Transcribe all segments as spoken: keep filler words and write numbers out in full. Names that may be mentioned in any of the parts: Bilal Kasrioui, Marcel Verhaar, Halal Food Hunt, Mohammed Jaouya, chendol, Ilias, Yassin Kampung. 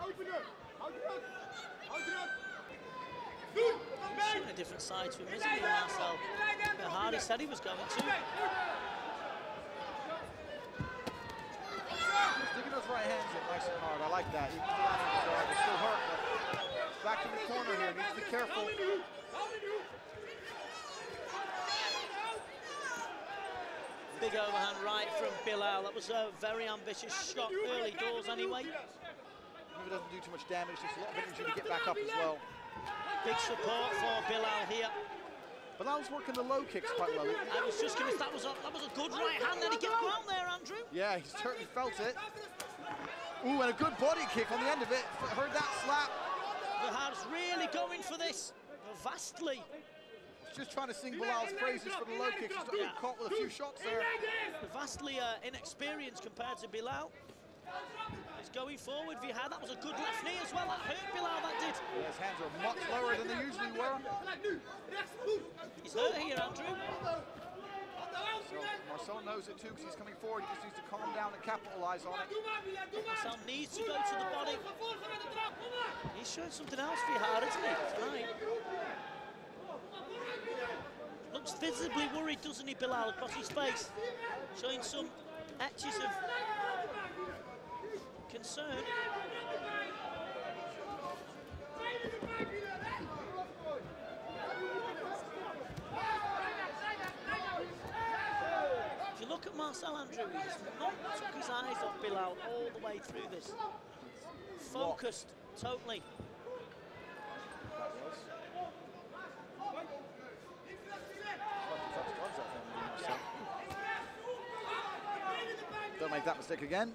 Some of the different sides from us, Marcel Verhaar, he said he was going to. Digging those right hands in nice and hard. I like that. Even though it's still hurt, but back in the corner here. Needs to be careful. Big overhand right from Bilal. That was a very ambitious shot, early doors anyway. Maybe doesn't do too much damage, just a lot of energy to get back up as well. Big support for Bilal here. Bilal's working the low kicks quite well. I was just going to that was a, that was a good right hand that he gave out there, Andrew. Yeah, he certainly felt it. Ooh, and a good body kick on the end of it. Heard that slap. Verhaar's really going for this, vastly. Just trying to sing Bilal's praises for the low kicks. He's yeah. caught with a few shots there. Vastly uh, inexperienced compared to Bilal. He's going forward, Verhaar. That was a good left knee as well. That hurt Bilal, that did. Yeah, his hands are much lower than they usually were. He's hurt here, Andrew. So Marcel knows it too, because he's coming forward. He just needs to calm down and capitalise on it. Marcel needs to go to the body. He's showing something else, Verhaar, isn't he? That's right. Looks visibly worried, doesn't he, Bilal, across his face. Showing some etches of concern. If you look at Marcel, Andrew, he's not took his eyes off Bilal all the way through this. Focused, totally. Don't make that mistake again.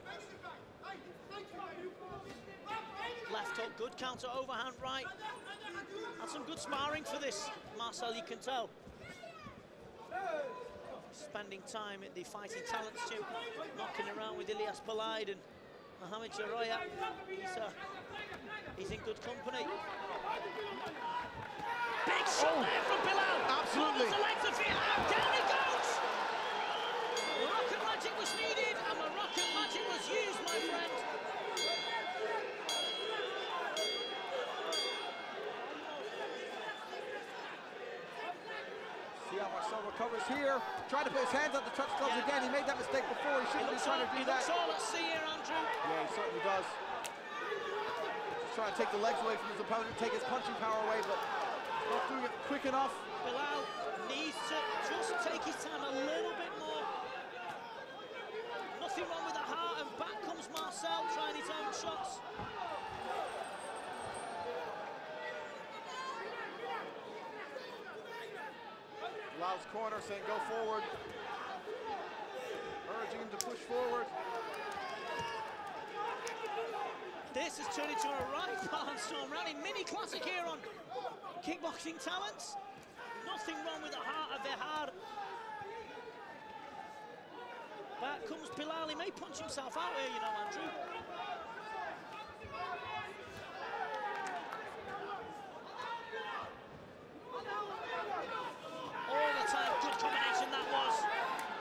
Left hook, good counter, overhand right. Had some good sparring for this, Marcel, you can tell. Spending time at the Fighting Talents two, knocking around with Ilias and Mohammed Jaouya. He's, uh, he's in good company. Big shot oh. there from Bilal. Absolutely. Down he goes. Moroccan magic was needed, and Moroccan magic was used, my friend. See how Marcel recovers here. Tried to put his hands up the touch gloves yeah. again. He made that mistake before. He shouldn't be trying to do that. He looks all at sea here, Andrew. Yeah, he certainly does. Just trying to take the legs away from his opponent, take his punching power away, but not doing it quick enough. Bilal needs to just take his time a little bit more. Nothing wrong with the heart, and back comes Marcel trying his own shots. Bilal's corner saying go forward, urging him to push forward. This is turning to a right barnstorm rally, mini classic here on Kickboxing Talents. Nothing wrong with the heart of Verhaar. Back comes Bilal. He may punch himself out here, you know, Andrew. All the time, good combination that was.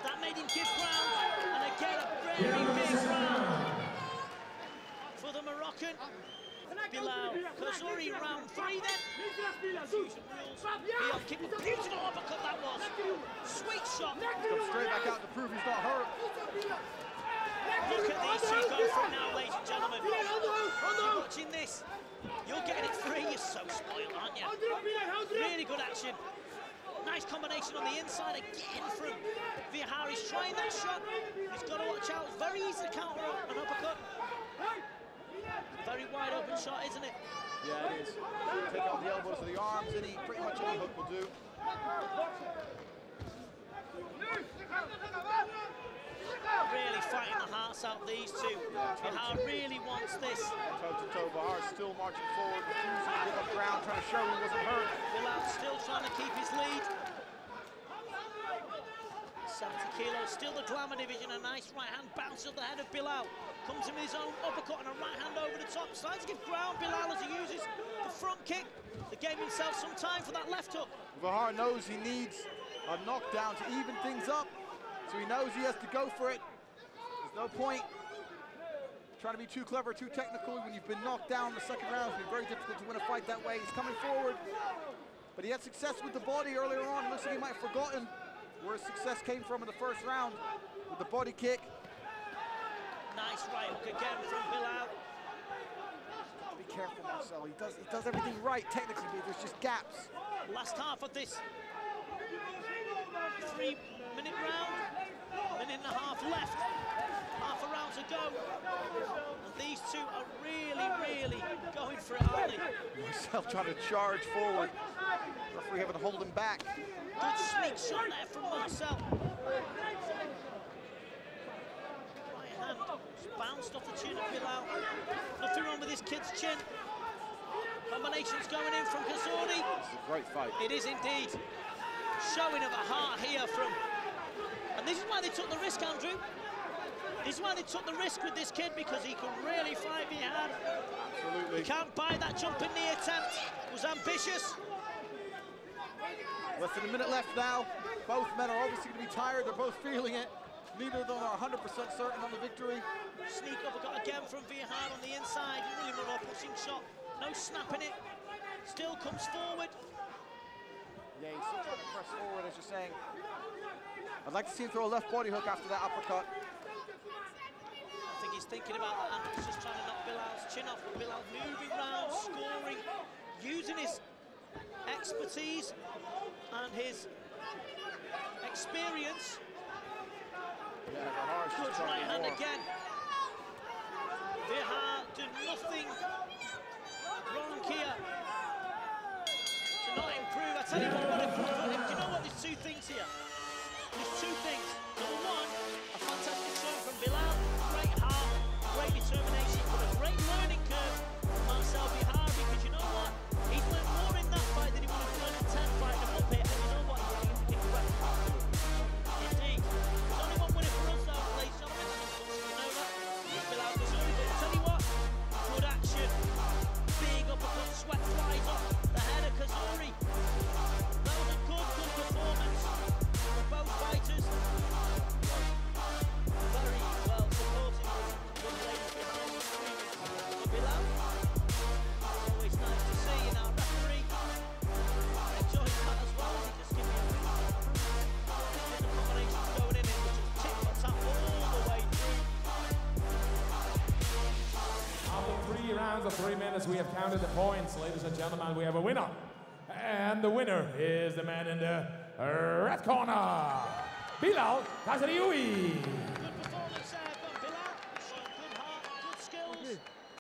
That made him give ground, and again a very big round for the Moroccan. Bilal Kasrioui, round three then. Fusion rules. Bilal kick, a beautiful uppercut that was. Sweet shot. Come straight back out to prove he's not hurt. Look at these two go for it now, ladies and gentlemen. You're watching this. You're getting it free. You're so spoiled, aren't you? Really good action. Nice combination on the inside again from Verhaar. He's trying that shot. He's got to watch out. It's very easy to counter an uppercut. Very wide open shot, isn't it? Yeah, it is. You take out the elbows of the arms, and he pretty much any hook will do. Really fighting the hearts out of these two. Verhaar really wants this. Toe-to-toe, Verhaar still marching forward, refusing to give up ground, trying to show he wasn't hurt. Bilal still trying to keep his lead. seventy kilos, still the glamour division. A nice right hand bounce up the head of Bilal. Comes in with his own uppercut and a right hand over the top. Starting to give ground, Bilal, as he uses the front kick. He gave himself some time for that left hook. Verhaar knows he needs a knockdown to even things up, so he knows he has to go for it. There's no point Trying to be too clever, too technical. When you've been knocked down in the second round, it's been very difficult to win a fight that way. He's coming forward, but he had success with the body earlier on. It looks like he might have forgotten where his success came from in the first round with the body kick. Nice right hook again from Bilal. Be careful, Marcel. He does, he does everything right technically, but there's just gaps. Last half of this three-minute round. Minute and a half left. Half a round to go. And these two are really, really going for it, aren't they? Marcel trying to charge forward. Referee having to hold him back. Good sneak shot there from Marcel. Right hand just bounced off the chin of Bilal. Nothing wrong with his kid's chin. Combinations going in from Kasrioui. It's a great fight. It is indeed. Showing of a heart here from. And this is why they took the risk, Andrew. This is why they took the risk with this kid, because he can really fight behind. Absolutely. You can't buy that jumping knee attempt. It was ambitious. Less than a minute left now. Both men are obviously going to be tired. They're both feeling it. Neither of them are one hundred percent certain on the victory. Sneak up again from Verhaar on the inside. Really more pushing shot. No snapping it. Still comes forward. Yeah, he's still trying to press forward, as you're saying. I'd like to see him throw a left body hook after that uppercut. I think he's thinking about that, and he's just trying to knock Bilal's chin off. Bilal moving round, scoring, using his expertise and his experience. Yeah, good right hand again. Verhaar did nothing wrong here to not improve. I tell you what, do you know what? There's two things here. There's two things. Number one, a fantastic song from Bilal. Great heart, great determination, but a great learning curve from Marcel Verhaar, because you know what? He's learned more in that fight than he would have learned in ten fights in the pit, and you know what? He's going to pick the best part. Indeed. There's only one winner for us, though, ladies and gentlemen. You know that? Bilal Kasrioui. But tell you what? Good action. Big uppercut, sweat flies off the head of Kasrioui. That was a good, good performance. Both fighters very well supported from the ladies behind the screen for Bilal. Always nice to see, and our referee enjoys that as well. He just gives me a win. There's a combination going in, it was just tip for tap all the way through. After three rounds of three minutes, we have counted the points. Ladies and gentlemen, we have a winner. And the winner is the man in the red corner, Bilal Kasrioui. Good performance there from Bilal. Good heart, good skills.